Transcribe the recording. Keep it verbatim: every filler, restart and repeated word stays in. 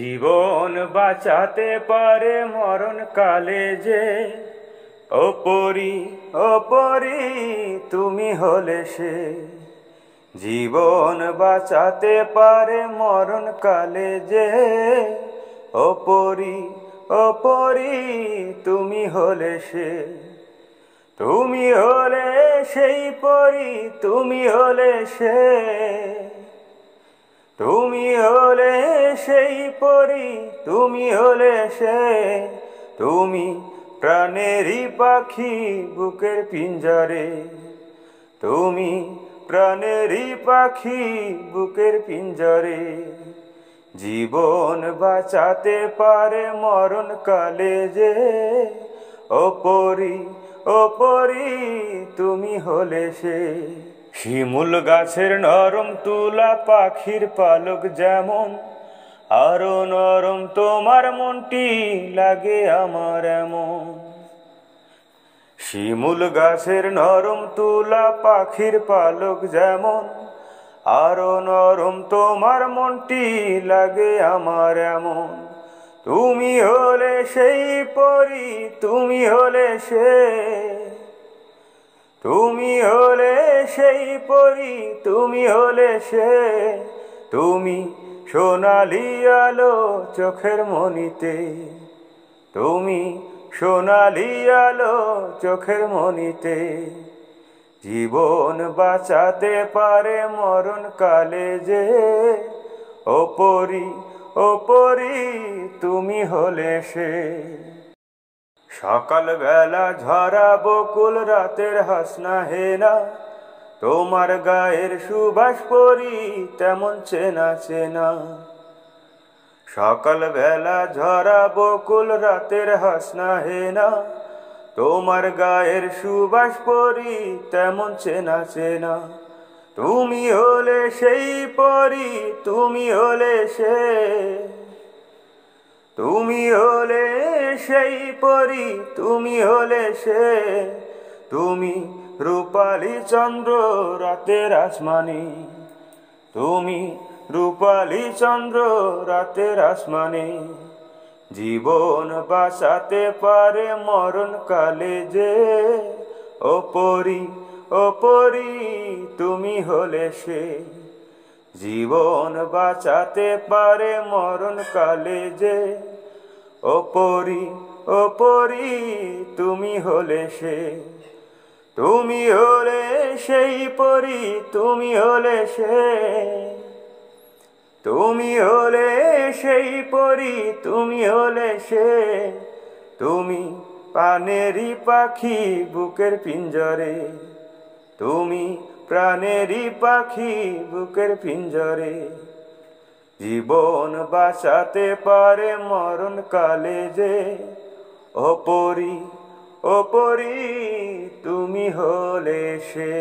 জীবন বাঁচাতে পারে মরণ কালে যে, ও পরি ও পরি তুমি হলে সে। জীবন বাঁচাতে পারে মরণ কালে যে, ও পরি ও পরি তুমি হলে সে। তুমি হলে সেই পরি, তুমি হলে সে, তুমি হলে সেই পরি, তুমি হলে সে। তুমি প্রাণেরই পাখি বুকের পিঞ্জরে, তুমি প্রাণেরই পাখি বুকের পিঞ্জরে। জীবন বাঁচাতে পারে মরণ কালে যে, ও পরি ও পরি তুমি হলে সে। শিমুল গাছের নরম তুলা পাখির পালক যেমন, আরো নরম তোমার মনটি লাগে আমার এমন। শিমুল গাছের নরম তুলা পাখির পালক যেমন, আরো নরম তোমার মনটি লাগে আমার এমন। তুমি হলে সেই পরি, তুমি হলে সে, তুমি হলে সেই পরি, তুমি হলে সে। তুমি সোনালি আলো চোখের মনিতে, তুমি সোনালি আলো চোখের মনিতে। জীবন বাঁচাতে পারে মরণ কালে যে, ও পরি ও পরি তুমি হলে সে। সকালবেলা ঝরা বকুল রাতের হাসনা হেনা, তোমার গায়ের সুবাস পরি তেমন চেনা চেনা। সকালবেলা ঝরা বকুল রাতের হাসনা হেনা, তোমার গায়ের সুবাস পরি তেমন চেনা চেনা। তুমি হলে সেই পরি, তুমি হলে সে, তুমি হলে সেই পরি, তুমি হলে সে। তুমি রূপালী চন্দ্র রাতের আসমানি, তুমি রূপালী চন্দ্র রাতের আসমানি। জীবন বাঁচাতে পারে মরণ কালে যে, ও পরি ও পরি তুমি হলে সে। জীবন বাঁচাতে পারে মরণ কালে যে, ও পরি ও পরি তুমি হলে সে। তুমি হলে সেই পরি, তুমি হলে সে, তুমি হলে সেই পরি, তুমি হলে সে। তুমি প্রাণেরই পাখি বুকের পিঞ্জরে, তুমি প্রাণেরই পাখি বুকের পিঞ্জরে। জীবন বাঁচাতে পারে মরণ কালে যে, ও পরি ও পরি তুমি হলে সে।